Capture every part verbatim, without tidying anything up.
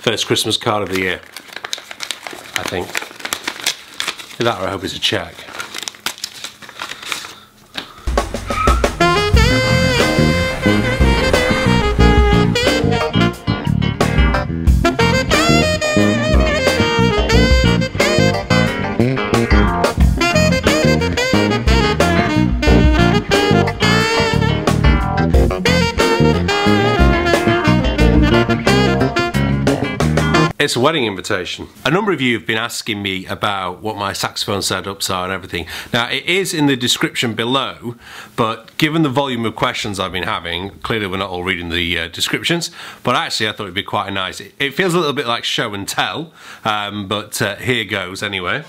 first Christmas card of the year, I think. That, I hope, is a check. It's a wedding invitation. A number of you have been asking me about what my saxophone setups are and everything. Now, it is in the description below, but given the volume of questions I've been having, clearly we're not all reading the uh, descriptions, but actually I thought it'd be quite nice. It, it feels a little bit like show and tell, um, but uh, here goes anyway.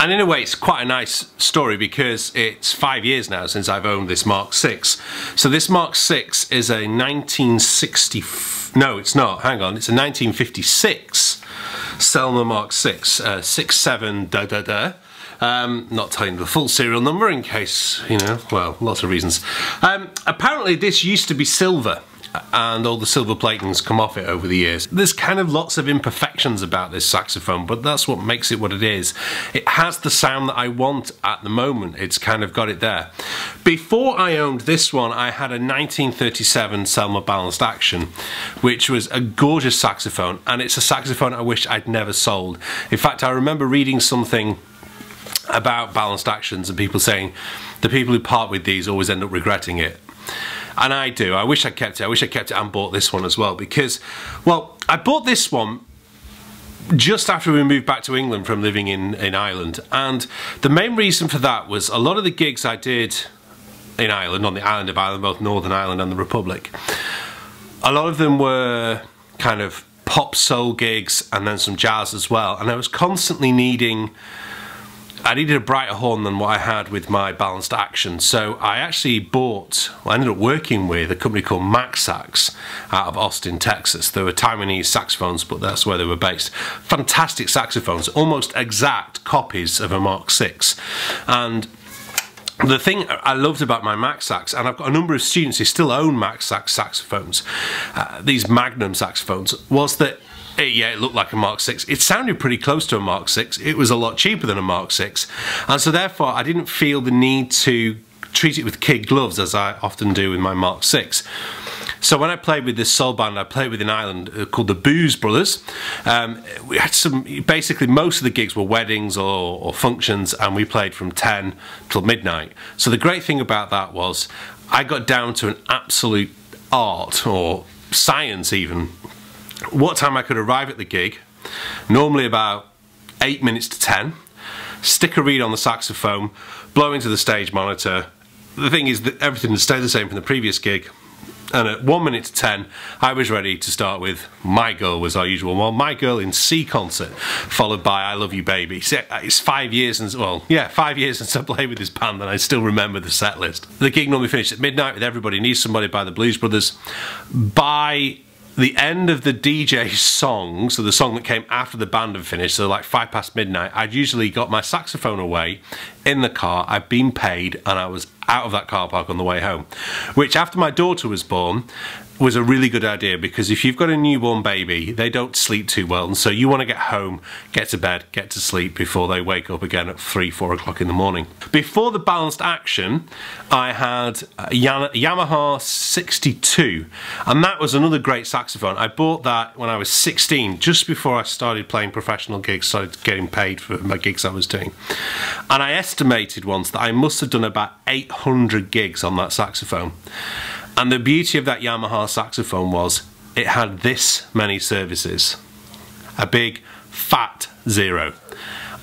And in a way, it's quite a nice story because it's five years now since I've owned this Mark six. So this Mark six is a nineteen sixty-four, no it's not, hang on, it's a nineteen fifty-six Selmer Mark six, uh, six seven da da da. Um, not telling the full serial number in case, you know, well, lots of reasons. Um, apparently this used to be silver, and all the silver platings come off it over the years. There's kind of lots of imperfections about this saxophone, but that's what makes it what it is. It has the sound that I want at the moment. It's kind of got it there. Before I owned this one, I had a nineteen thirty-seven Selmer Balanced Action, which was a gorgeous saxophone, and it's a saxophone I wish I'd never sold. In fact, I remember reading something about Balanced Actions and people saying, the people who part with these always end up regretting it. And I do. I wish I kept it. I wish I kept it and bought this one as well because, well, I bought this one just after we moved back to England from living in, in Ireland. And the main reason for that was a lot of the gigs I did in Ireland, on the island of Ireland, both Northern Ireland and the Republic, a lot of them were kind of pop soul gigs and then some jazz as well. And I was constantly needing... I needed a brighter horn than what I had with my Balanced Action, so I actually bought, well, I ended up working with a company called Max Sax out of Austin, Texas. They were Taiwanese saxophones, but that's where they were based. Fantastic saxophones, almost exact copies of a Mark six. And the thing I loved about my Max Sax, and I've got a number of students who still own Max Sax saxophones, uh, these Magnum saxophones, was that It, yeah, it looked like a Mark six. It sounded pretty close to a Mark six. It was a lot cheaper than a Mark six. And so therefore, I didn't feel the need to treat it with kid gloves as I often do with my Mark six. So when I played with this soul band I played with in Ireland called the Booze Brothers, um, we had some, basically most of the gigs were weddings or, or functions, and we played from ten till midnight. So the great thing about that was I got down to an absolute art or science even. What time I could arrive at the gig, normally about eight minutes to ten, stick a reed on the saxophone, blow into the stage monitor. The thing is that everything stayed the same from the previous gig, and at one minute to ten I was ready to start with My Girl was our usual one, My Girl in C concert, followed by I Love You Baby. It's five years since, well yeah, five years since I played with this band and I still remember the set list. The gig normally finished at midnight with Everybody Needs Somebody by the Blues Brothers. By the end of the D J's song, so the song that came after the band had finished, so like five past midnight, I'd usually got my saxophone away in the car, I'd been paid, and I was out of that car park on the way home. Which, after my daughter was born, was a really good idea, because if you've got a newborn baby, they don't sleep too well, and so you want to get home, get to bed, get to sleep before they wake up again at three, four o'clock in the morning. Before the Balanced Action, I had a Yamaha sixty-two, and that was another great saxophone. I bought that when I was sixteen, just before I started playing professional gigs, started getting paid for my gigs I was doing. And I estimated once that I must have done about eight hundred gigs on that saxophone. And the beauty of that Yamaha saxophone was it had this many services. A big fat zero.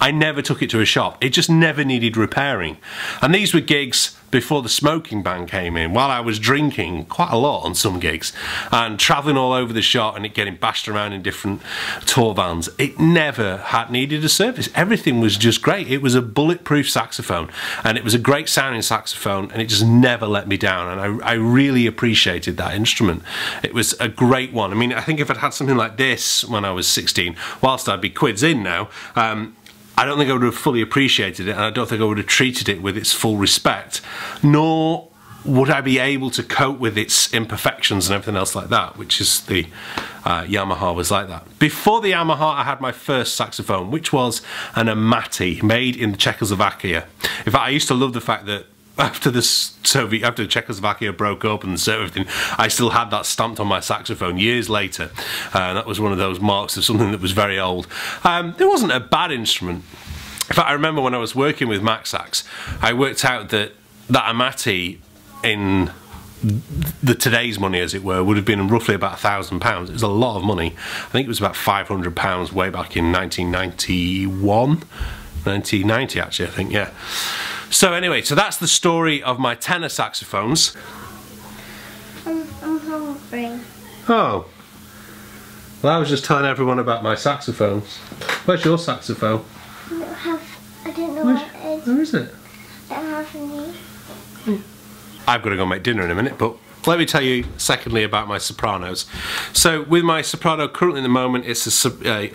I never took it to a shop. It just never needed repairing. And these were gigs before the smoking ban came in, while I was drinking quite a lot on some gigs and travelling all over the shop and it getting bashed around in different tour vans. It never had needed a service. Everything was just great. It was a bulletproof saxophone, and it was a great sounding saxophone, and it just never let me down, and I, I really appreciated that instrument. It was a great one. I mean, I think if I'd had something like this when I was sixteen, whilst I'd be quids in now, um, I don't think I would have fully appreciated it, and I don't think I would have treated it with its full respect, nor would I be able to cope with its imperfections and everything else like that, which is the uh, Yamaha was like that. Before the Yamaha, I had my first saxophone, which was an Amati, made in Czechoslovakia. In fact, I used to love the fact that after the Soviet, after Czechoslovakia broke up and so everything, I still had that stamped on my saxophone years later. Uh, that was one of those marks of something that was very old. Um, it wasn't a bad instrument. In fact, I remember when I was working with Max Sax, I worked out that that Amati in the today's money, as it were, would have been roughly about a thousand pounds. It was a lot of money. I think it was about five hundred pounds way back in nineteen ninety-one, nineteen ninety actually, I think, yeah. So anyway, so that's the story of my tenor saxophones. I'm, I'm hungry. Oh. Well, I was just telling everyone about my saxophones. Where's your saxophone? I don't have, I don't know Where's, where it is. Where is it? I don't have any. I've got to go make dinner in a minute, but let me tell you secondly about my sopranos. So with my soprano currently at the moment, it's a, uh,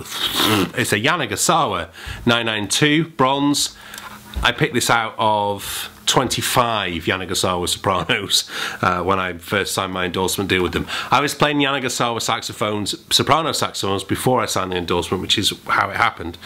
it's a Yanagisawa nine nine two bronze. I picked this out of twenty-five Yanagisawa sopranos uh, when I first signed my endorsement deal with them. I was playing Yanagisawa saxophones, soprano saxophones, before I signed the endorsement, which is how it happened.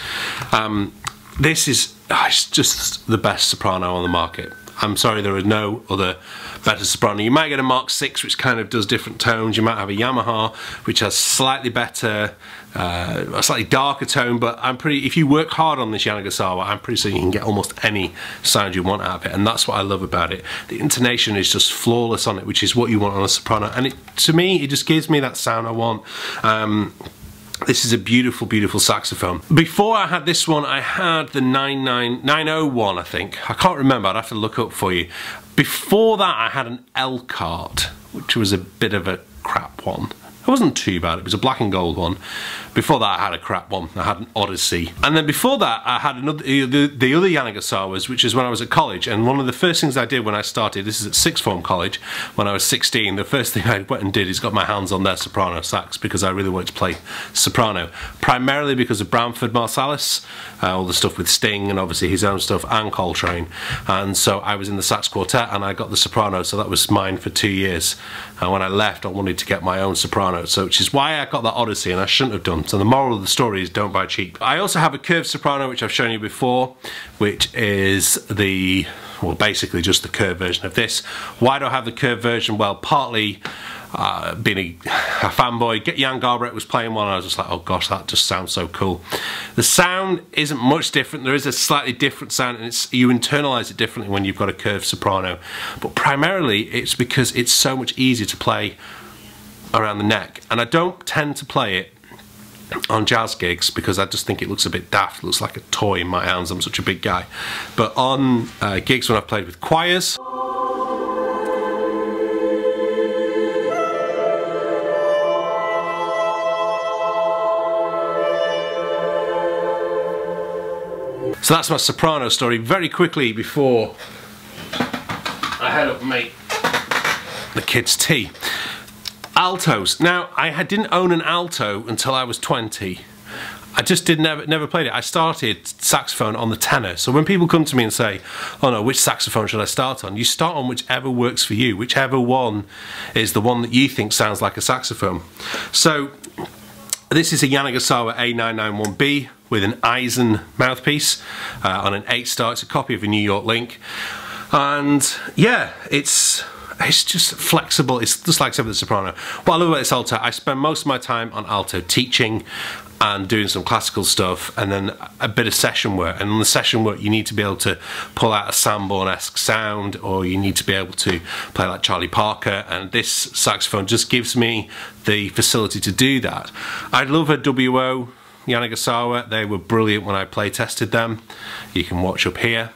Um, this is oh, it's just the best soprano on the market. I'm sorry, there are no other better soprano. You might get a Mark six, which kind of does different tones. You might have a Yamaha, which has slightly better, uh, a slightly darker tone, but I'm pretty, if you work hard on this Yanagisawa, I'm pretty sure you can get almost any sound you want out of it, and that's what I love about it. The intonation is just flawless on it, which is what you want on a soprano, and it, to me, it just gives me that sound I want. Um, This is a beautiful, beautiful saxophone. Before I had this one, I had the nine nine, nine oh one, I think. I can't remember, I'd have to look up for you. Before that, I had an Elkhart, which was a bit of a crap one. It wasn't too bad, it was a black and gold one. Before that, I had a crap one, I had an Odyssey. And then before that, I had another, the, the other Yanagisawas, which is when I was at college, and one of the first things I did when I started, this is at sixth form college, when I was sixteen, the first thing I went and did is got my hands on their soprano sax, because I really wanted to play soprano. Primarily because of Branford Marsalis, uh, all the stuff with Sting, and obviously his own stuff, and Coltrane. And so I was in the sax quartet, and I got the soprano, so that was mine for two years. And when I left, I wanted to get my own soprano. So, which is why I got that Odyssey, and I shouldn't have done. So the moral of the story is don't buy cheap. I also have a curved soprano, which I've shown you before, which is the, well, basically just the curved version of this. Why do I have the curved version? Well, partly uh, being a, a fanboy. Jan Garbarek was playing one, and I was just like, oh gosh, that just sounds so cool. The sound isn't much different. There is a slightly different sound, and it's, you internalize it differently when you've got a curved soprano. But primarily, it's because it's so much easier to play around the neck, and I don't tend to play it on jazz gigs because I just think it looks a bit daft. It looks like a toy in my hands, I'm such a big guy. But on uh, gigs when I've played with choirs, so that's my soprano story. Very quickly before I head up and make the kids tea. Altos. Now, I didn't own an alto until I was twenty. I just did never, never played it. I started saxophone on the tenor. So when people come to me and say, oh no, which saxophone should I start on? You start on whichever works for you, whichever one is the one that you think sounds like a saxophone. So this is a Yanagisawa A nine nine one B with an Aizen mouthpiece uh, on an eight star. It's a copy of a New York Link. And yeah, it's... It's just flexible, it's just like some of the soprano. What I love about this alto, I spend most of my time on alto teaching and doing some classical stuff, and then a bit of session work. And on the session work, you need to be able to pull out a Sanborn-esque sound, or you need to be able to play like Charlie Parker, and this saxophone just gives me the facility to do that. I love a W O Yanagisawa, they were brilliant when I play tested them. You can watch up here.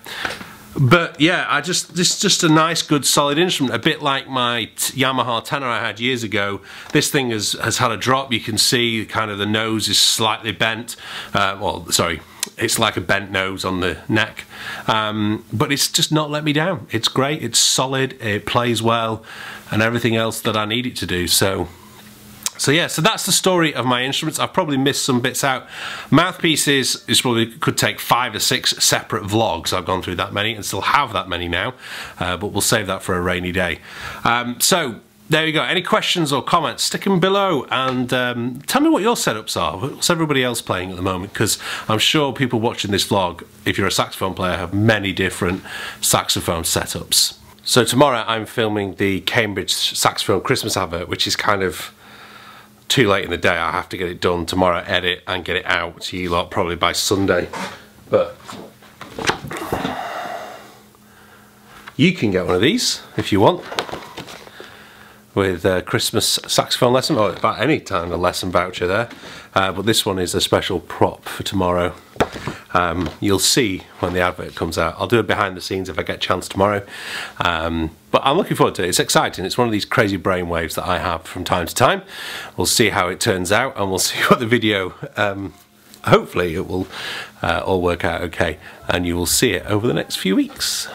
But yeah, I just this is just a nice, good, solid instrument. A bit like my t Yamaha tenor I had years ago. This thing has has had a drop. You can see kind of the nose is slightly bent. Uh, well, sorry, it's like a bent nose on the neck. Um, but it's just not let me down. It's great. It's solid. It plays well, and everything else that I need it to do. So So yeah, so that's the story of my instruments. I've probably missed some bits out. Mouthpieces is probably could take five or six separate vlogs. I've gone through that many and still have that many now, uh, but we'll save that for a rainy day. Um, so there you go. Any questions or comments, stick them below and um, tell me what your setups are. What's everybody else playing at the moment? Because I'm sure people watching this vlog, if you're a saxophone player, have many different saxophone setups. So tomorrow I'm filming the Cambridge Saxophone Christmas advert, which is kind of too late in the day. I have to get it done tomorrow, edit and get it out to you lot probably by Sunday. But you can get one of these if you want, with a Christmas saxophone lesson, or about any time a lesson voucher there, uh, but this one is a special prop for tomorrow. Um, you'll see when the advert comes out. I'll do it behind the scenes if I get a chance tomorrow, um, but I'm looking forward to it. It's exciting. It's one of these crazy brainwaves that I have from time to time. We'll see how it turns out, and we'll see what the video, um, hopefully it will uh, all work out okay, and you will see it over the next few weeks.